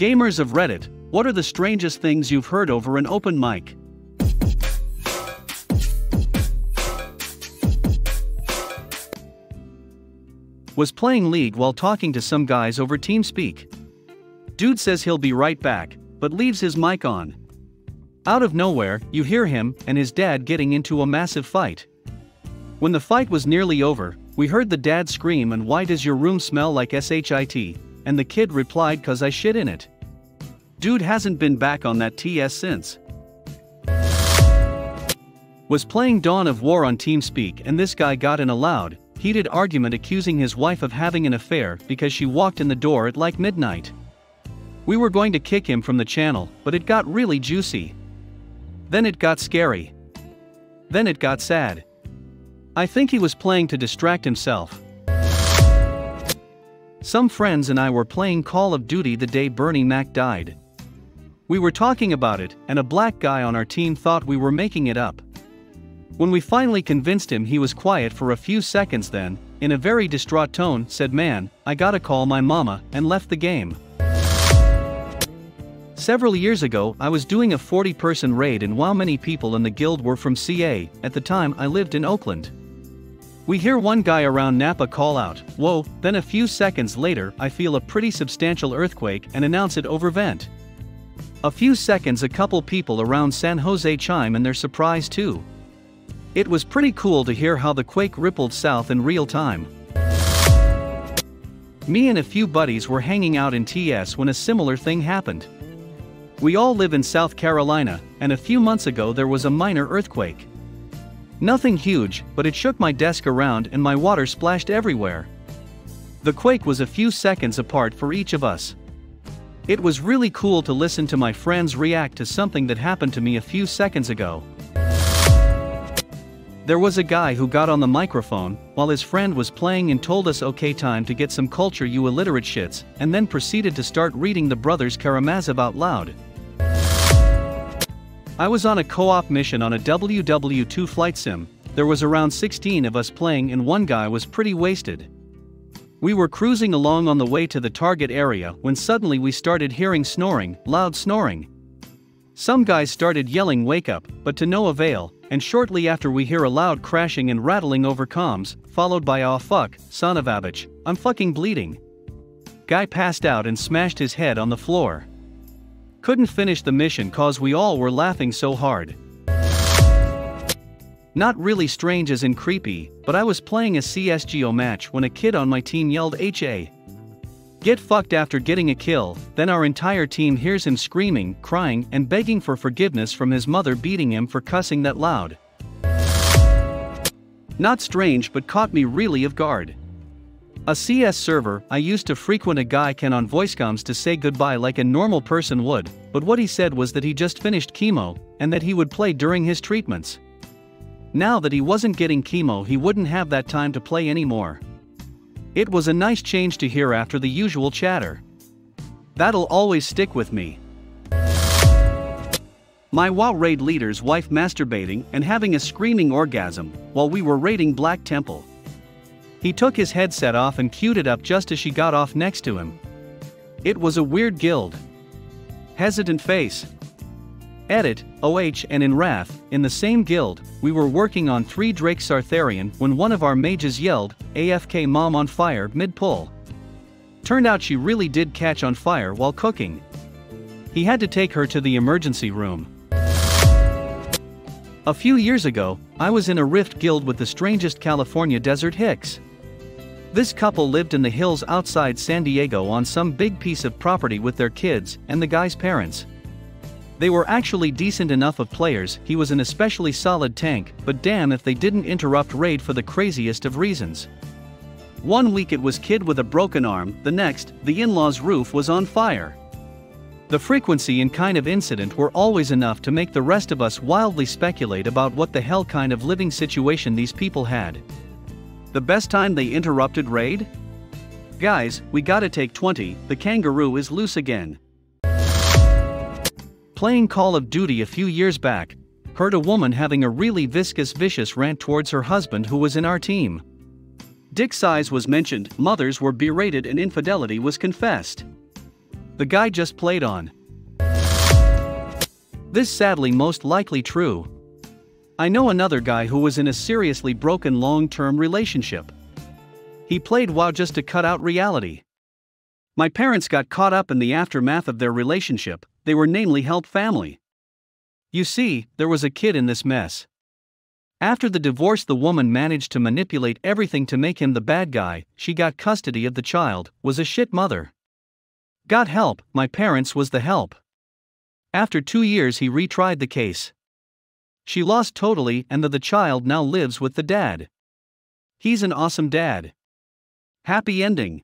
Gamers of Reddit, what are the strangest things you've heard over an open mic? Was playing League while talking to some guys over TeamSpeak. Dude says he'll be right back, but leaves his mic on. Out of nowhere, you hear him and his dad getting into a massive fight. When the fight was nearly over, we heard the dad scream, "And why does your room smell like shit?" And the kid replied, "'Cause I shit in it." Dude hasn't been back on that TS since. Was playing Dawn of War on TeamSpeak and this guy got in a loud, heated argument accusing his wife of having an affair because she walked in the door at like midnight. We were going to kick him from the channel, but it got really juicy. Then it got scary. Then it got sad. I think he was playing to distract himself. Some friends and I were playing Call of Duty the day Bernie Mac died. We were talking about it, and a black guy on our team thought we were making it up. When we finally convinced him, he was quiet for a few seconds, then, in a very distraught tone, said, "Man, I gotta call my mama," and left the game. Several years ago, I was doing a 40-person raid in WoW. Many people in the guild were from CA, at the time I lived in Oakland. We hear one guy around Napa call out, "Whoa," then a few seconds later I feel a pretty substantial earthquake and announce it over vent. A few seconds, a couple people around San Jose chime in their surprise too. It was pretty cool to hear how the quake rippled south in real time. Me and a few buddies were hanging out in TS when a similar thing happened. We all live in South Carolina, and a few months ago there was a minor earthquake. Nothing huge, but it shook my desk around and my water splashed everywhere. The quake was a few seconds apart for each of us. It was really cool to listen to my friends react to something that happened to me a few seconds ago. There was a guy who got on the microphone while his friend was playing and told us, "Okay, time to get some culture, you illiterate shits," and then proceeded to start reading the Brothers Karamazov out loud. I was on a co-op mission on a WW2 flight sim. There was around 16 of us playing and one guy was pretty wasted. We were cruising along on the way to the target area when suddenly we started hearing snoring, loud snoring. Some guys started yelling, "Wake up," but to no avail, and shortly after we hear a loud crashing and rattling over comms, followed by, "Aw fuck, son of a bitch, I'm fucking bleeding." Guy passed out and smashed his head on the floor. Couldn't finish the mission cause we all were laughing so hard. Not really strange as in creepy, but I was playing a CSGO match when a kid on my team yelled "HA. Get fucked" after getting a kill, then our entire team hears him screaming, crying, and begging for forgiveness from his mother beating him for cussing that loud. Not strange, but caught me really off guard. A CS server I used to frequent, a guy came on voicecomms to say goodbye like a normal person would, but what he said was that he just finished chemo, and that he would play during his treatments. Now that he wasn't getting chemo, he wouldn't have that time to play anymore. It was a nice change to hear after the usual chatter. That'll always stick with me. My WoW raid leader's wife masturbating and having a screaming orgasm while we were raiding Black Temple. He took his headset off and queued it up just as she got off next to him. It was a weird guild. Hesitant face. Edit, OH and in Wrath, in the same guild, we were working on 3 Drake Sartharian when one of our mages yelled, "AFK mom on fire" mid-pull. Turned out she really did catch on fire while cooking. He had to take her to the emergency room. A few years ago, I was in a Rift guild with the strangest California desert hicks. This couple lived in the hills outside San Diego on some big piece of property with their kids and the guy's parents. They were actually decent enough of players, he was an especially solid tank, but damn if they didn't interrupt raid for the craziest of reasons. One week it was kid with a broken arm, the next, the in-laws' roof was on fire. The frequency and kind of incident were always enough to make the rest of us wildly speculate about what the hell kind of living situation these people had. The best time they interrupted raid? Guys, we gotta take 20, the kangaroo is loose again. Playing Call of Duty a few years back, heard a woman having a really vicious rant towards her husband who was in our team. Dick size was mentioned, mothers were berated and infidelity was confessed. the guy just played on. This sadly most likely true. I know another guy who was in a seriously broken long-term relationship. He played WoW just to cut out reality. My parents got caught up in the aftermath of their relationship, they were namely help family. You see, there was a kid in this mess. After the divorce, the woman managed to manipulate everything to make him the bad guy, she got custody of the child, was a shit mother. Got help, my parents was the help. After 2 years he retried the case. She lost totally and the child now lives with the dad. He's an awesome dad. Happy ending.